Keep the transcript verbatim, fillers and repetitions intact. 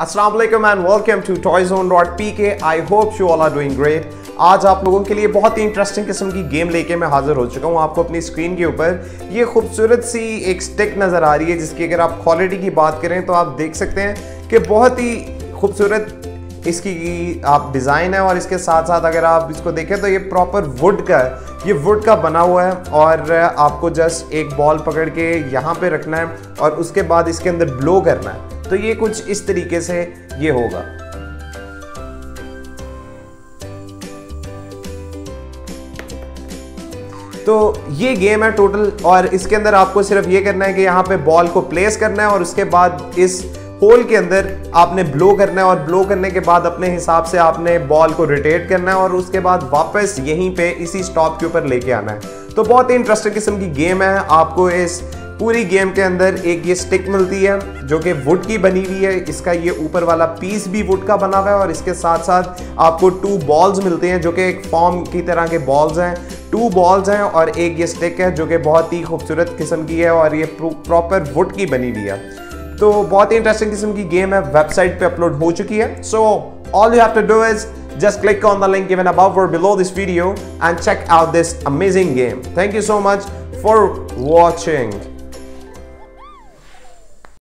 अस्सलाम वालेकुम and welcome to Toyzone dot P K. I hope you all are doing great. आज आप लोगों के लिए बहुत ही इंटरेस्टिंग किस्म की गेम लेके मैं हाजिर हो चुका हूँ। आपको अपनी स्क्रीन के ऊपर ये खूबसूरत सी एक स्टिक नज़र आ रही है, जिसकी अगर आप क्वालिटी की बात करें तो आप देख सकते हैं कि बहुत ही खूबसूरत इसकी आप डिज़ाइन है, और इसके साथ साथ अगर आप इसको देखें तो ये प्रॉपर वुड का है, ये वुड का बना हुआ है। और आपको जस्ट एक बॉल पकड़ के यहाँ पर रखना है और उसके बाद इसके अंदर ब्लो करना है, तो ये कुछ इस तरीके से ये होगा। तो ये गेम है टोटल, और इसके अंदर आपको सिर्फ ये करना है कि यहाँ पे बॉल को प्लेस करना है और उसके बाद इस होल के अंदर आपने ब्लो करना है, और ब्लो करने के बाद अपने हिसाब से आपने बॉल को रोटेट करना है और उसके बाद वापस यहीं पे इसी स्टॉप के ऊपर लेके आना है। तो बहुत ही इंटरेस्टिंग किस्म की गेम है। आपको इस पूरी गेम के अंदर एक ये स्टिक मिलती है जो कि वुड की बनी हुई है, इसका ये ऊपर वाला पीस भी वुड का बना हुआ है, और इसके साथ साथ आपको टू बॉल्स मिलते हैं जो कि एक फॉर्म की तरह के बॉल्स हैं, टू बॉल्स हैं, और एक ये स्टिक है जो कि बहुत ही खूबसूरत किस्म की है और ये प्रॉपर वुड की बनी हुई है। तो बहुत ही इंटरेस्टिंग किस्म की गेम है, वेबसाइट पे अपलोड हो चुकी है। So all you have to do is just click on the link given above or below this video and check out this amazing game. Thank you so much for watching.